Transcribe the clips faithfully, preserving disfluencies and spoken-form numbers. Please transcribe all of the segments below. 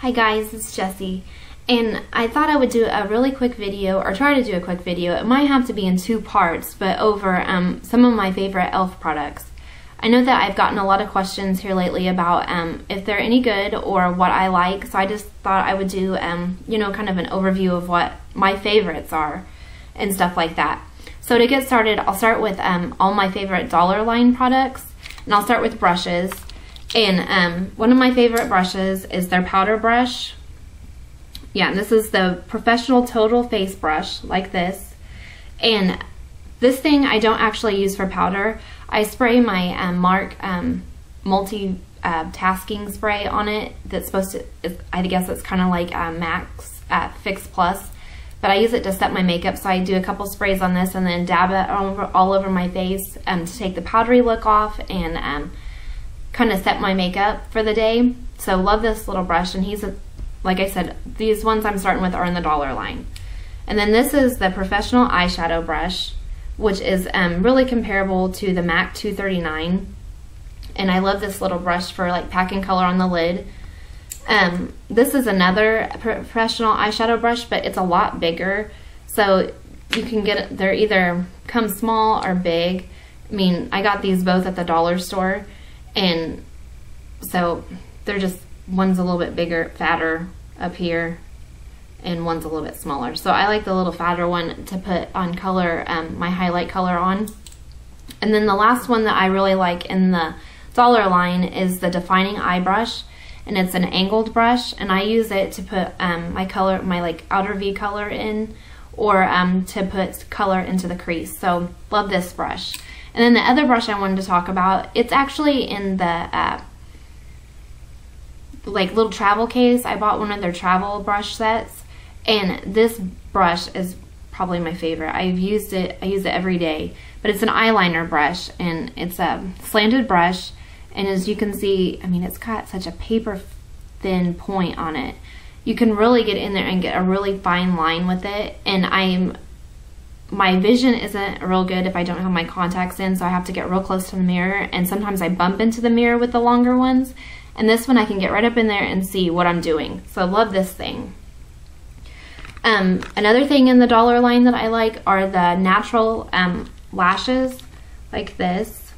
Hi guys, it's Jessie, and I thought I would do a really quick video, or try to do a quick video. It might have to be in two parts, but over um, some of my favorite e l f products. I know that I've gotten a lot of questions here lately about um, if they're any good or what I like, so I just thought I would do, um, you know, kind of an overview of what my favorites are and stuff like that. So to get started, I'll start with um, all my favorite dollar line products, and I'll start with brushes. And um, one of my favorite brushes is their powder brush. Yeah, this is the Professional Total Face Brush, like this. And this thing I don't actually use for powder. I spray my um, Marc um, multi-tasking uh, spray on it. That's supposed to, I guess it's kind of like uh, MAC uh, Fix Plus. But I use it to set my makeup, so I do a couple sprays on this and then dab it all over, all over my face um, to take the powdery look off and um, kind of set my makeup for the day. So love this little brush, and he's a, like I said, these ones I'm starting with are in the dollar line. And then this is the Professional Eyeshadow Brush, which is um, really comparable to the MAC two thirty-nine, and I love this little brush for like packing color on the lid. Um, this is another Professional Eyeshadow Brush, but it's a lot bigger, so you can get, they're either come small or big. I mean, I got these both at the dollar store, and so they're just, one's a little bit bigger, fatter up here, and one's a little bit smaller. So I like the little fatter one to put on color, um, my highlight color on. And then the last one that I really like in the dollar line is the Defining Eye Brush, and it's an angled brush, and I use it to put um, my color, my like outer V color in, or um, to put color into the crease. So love this brush. And then the other brush I wanted to talk about, it's actually in the uh, like little travel case. I bought one of their travel brush sets, and this brush is probably my favorite. I've used it, I use it every day, but it's an eyeliner brush, and it's a slanted brush, and as you can see, I mean, it's got such a paper thin point on it. You can really get in there and get a really fine line with it, and I'm my vision isn't real good if I don't have my contacts in, so I have to get real close to the mirror, and sometimes I bump into the mirror with the longer ones, and this one I can get right up in there and see what I'm doing. So I love this thing. Um, another thing in the dollar line that I like are the natural um, lashes, like this,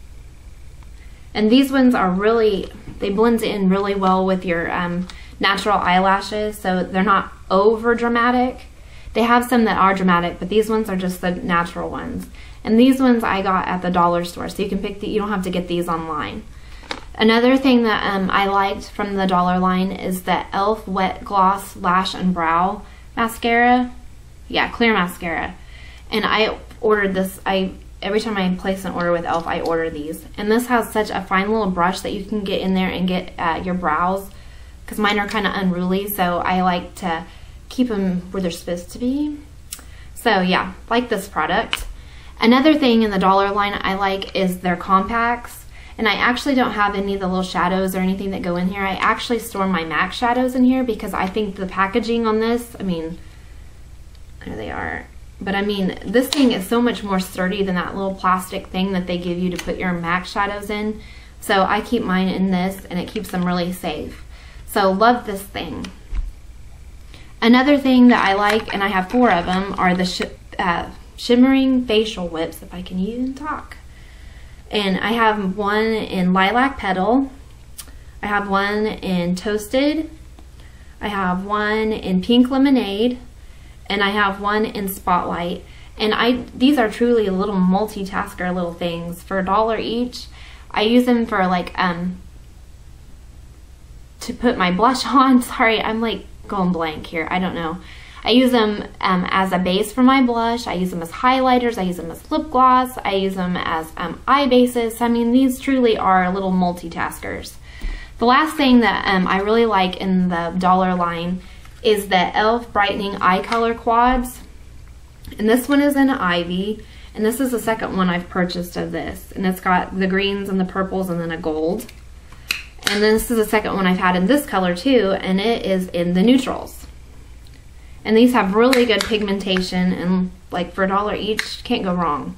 and these ones are really, they blend in really well with your um, natural eyelashes, so they're not over dramatic. They have some that are dramatic, but these ones are just the natural ones. And these ones I got at the dollar store, so you can pick the, you don't have to get these online. Another thing that um, I liked from the dollar line is the e l f Wet Gloss Lash and Brow Mascara. Yeah, clear mascara. And I ordered this, I every time I place an order with e l f, I order these. And this has such a fine little brush that you can get in there and get uh, your brows, because mine are kind of unruly, so I like to keep them where they're supposed to be. So yeah, like this product. Another thing in the dollar line I like is their compacts, and I actually don't have any of the little shadows or anything that go in here. I actually store my MAC shadows in here because I think the packaging on this, I mean, there they are, but I mean, this thing is so much more sturdy than that little plastic thing that they give you to put your MAC shadows in. So I keep mine in this, and it keeps them really safe. So love this thing. Another thing that I like, and I have four of them, are the sh uh, Shimmering Facial Whips, if I can even talk. And I have one in Lilac Petal, I have one in Toasted, I have one in Pink Lemonade, and I have one in Spotlight. And I these are truly little multitasker little things for a dollar each. I use them for like, um, to put my blush on. Sorry, I'm like, going blank here, I don't know. I use them um, as a base for my blush, I use them as highlighters, I use them as lip gloss, I use them as um, eye bases. I mean, these truly are little multitaskers. The last thing that um, I really like in the dollar line is the e l f Brightening Eye Color Quads, and this one is in Ivy, and this is the second one I've purchased of this, and it's got the greens and the purples and then a gold. And then this is the second one I've had in this color too, and it is in the neutrals. And these have really good pigmentation, and like for a dollar each, can't go wrong.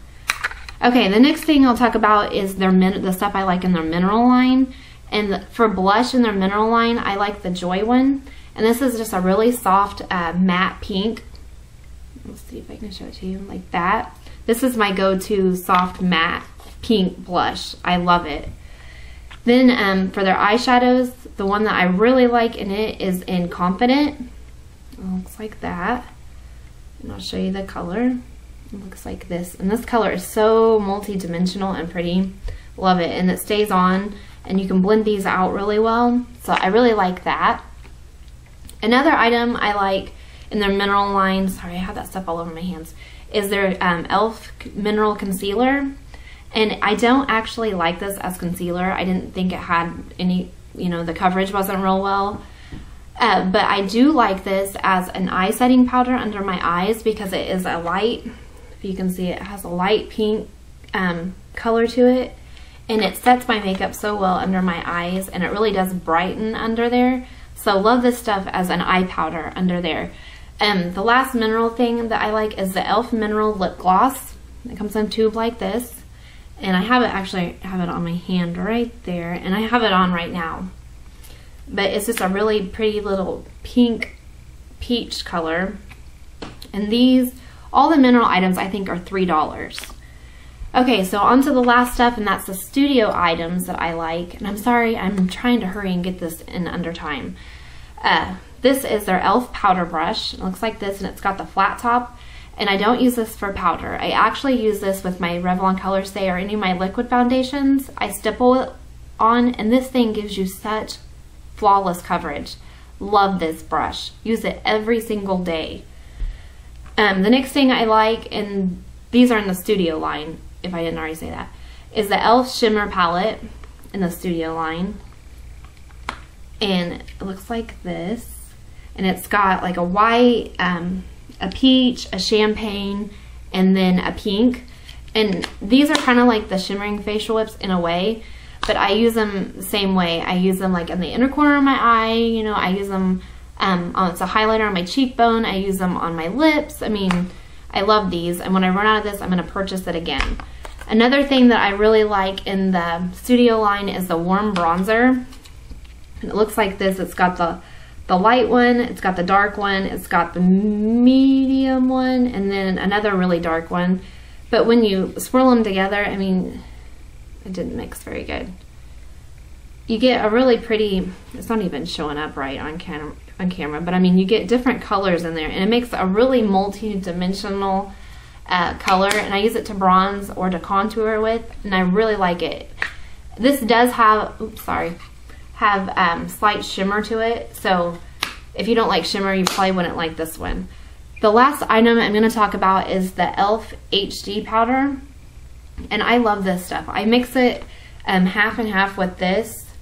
Okay, the next thing I'll talk about is their min the stuff I like in their mineral line. And the, for blush in their mineral line, I like the Joy one. And this is just a really soft uh, matte pink. Let's see if I can show it to you like that. This is my go-to soft matte pink blush. I love it. Then um, for their eyeshadows, the one that I really like in it is in Confident. It looks like that. And I'll show you the color. It looks like this. And this color is so multi-dimensional and pretty. Love it. And it stays on. And you can blend these out really well. So I really like that. Another item I like in their mineral line, sorry, I have that stuff all over my hands, is their um, e l f mineral concealer. And I don't actually like this as concealer. I didn't think it had any, you know, the coverage wasn't real well. Uh, but I do like this as an eye setting powder under my eyes because it is a light, if you can see it has a light pink um, color to it. And it sets my makeup so well under my eyes, and it really does brighten under there. So love this stuff as an eye powder under there. Um, the last mineral thing that I like is the e l f mineral lip gloss. It comes in a tube like this. And I have it actually have it on my hand right there, and I have it on right now. But it's just a really pretty little pink peach color. And these, all the mineral items I think are three dollars. Okay, so on to the last stuff, and that's the studio items that I like. And I'm sorry, I'm trying to hurry and get this in under time. Uh, this is their e l f powder brush. It looks like this, and it's got the flat top. And I don't use this for powder. I actually use this with my Revlon Colorstay or any of my liquid foundations. I stipple it on, and this thing gives you such flawless coverage. Love this brush. Use it every single day. Um, the next thing I like, and these are in the studio line, if I didn't already say that, is the e l f Shimmer Palette in the studio line. And it looks like this. And it's got like a white, um, a peach, a champagne, and then a pink. And these are kind of like the shimmering facial lips in a way, but I use them the same way. I use them like in the inner corner of my eye, you know, I use them, um, on, it's a highlighter on my cheekbone. I use them on my lips. I mean, I love these, and when I run out of this, I'm gonna purchase it again. Another thing that I really like in the studio line is the warm bronzer. And it looks like this. It's got the, the light one, it's got the dark one, it's got the medium one, and then another really dark one. But when you swirl them together, I mean, it didn't mix very good. You get a really pretty, it's not even showing up right on camera. On camera, but I mean, you get different colors in there, and it makes a really multi-dimensional uh, color. And I use it to bronze or to contour with, and I really like it. This does have, oops, sorry, have um, slight shimmer to it. So if you don't like shimmer, you probably wouldn't like this one. The last item I'm going to talk about is the e l f H D powder, and I love this stuff. I mix it um, half and half with this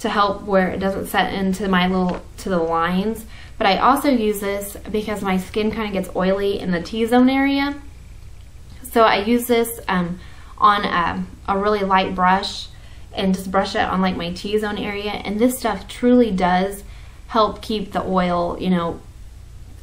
to help where it doesn't set into my little, to the lines. But I also use this because my skin kind of gets oily in the T-zone area. So I use this um, on a, a really light brush and just brush it on like my T-zone area. And this stuff truly does help keep the oil, you know,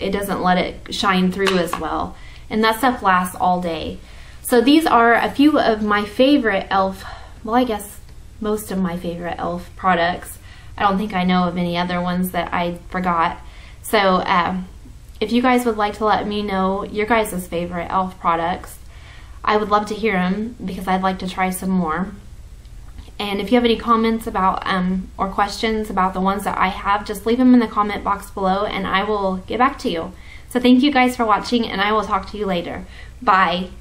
it doesn't let it shine through as well. And that stuff lasts all day. So these are a few of my favorite e l f, well, I guess, most of my favorite e l f products. I don't think I know of any other ones that I forgot. So uh, if you guys would like to let me know your guys' favorite e l f products, I would love to hear them because I'd like to try some more. And if you have any comments about um, or questions about the ones that I have, just leave them in the comment box below and I will get back to you. So thank you guys for watching, and I will talk to you later. Bye.